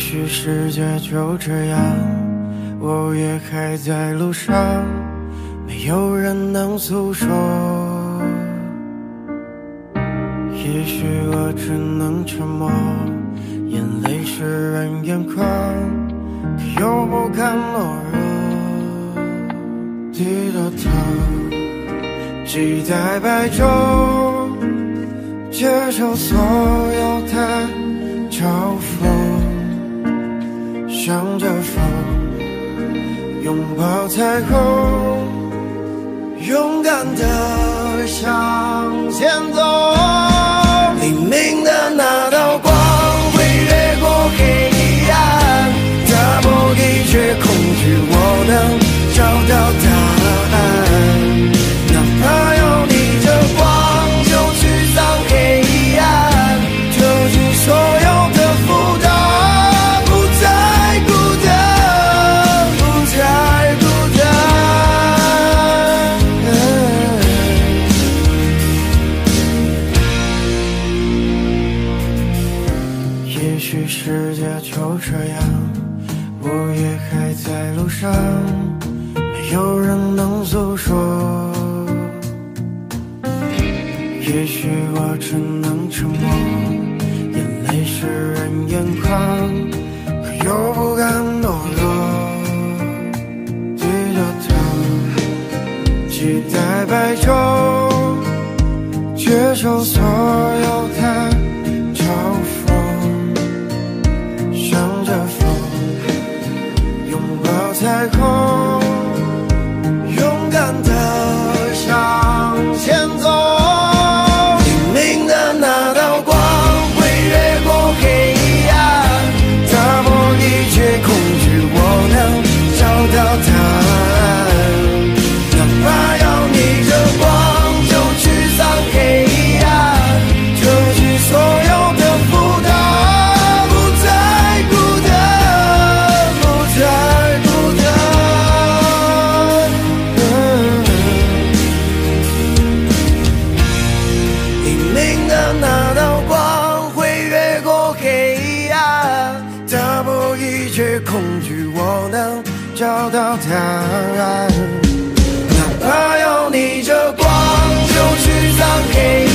许世界就这样，我也还在路上，没有人能诉说。也许我只能沉默，眼泪湿润眼眶，可又不敢懦弱。低着头，期待白昼，接受所有的嘲讽，向着风，拥抱彩虹，勇敢地向前走。黎明的那道光会越过黑暗，打破一切恐惧，我能找到答案。哪怕有你的光就驱散黑暗，遮住所有的负担，不再孤单，不再孤单。也许世界就这样，我也还在路上，没有人能诉说。也许我只能沉默，眼泪湿润眼眶，可又不敢懦弱。低着头，期待白昼，接受所有的嘲讽，向着风，拥抱彩虹，勇敢地向前走。哪怕有你这光就驱散黑暗。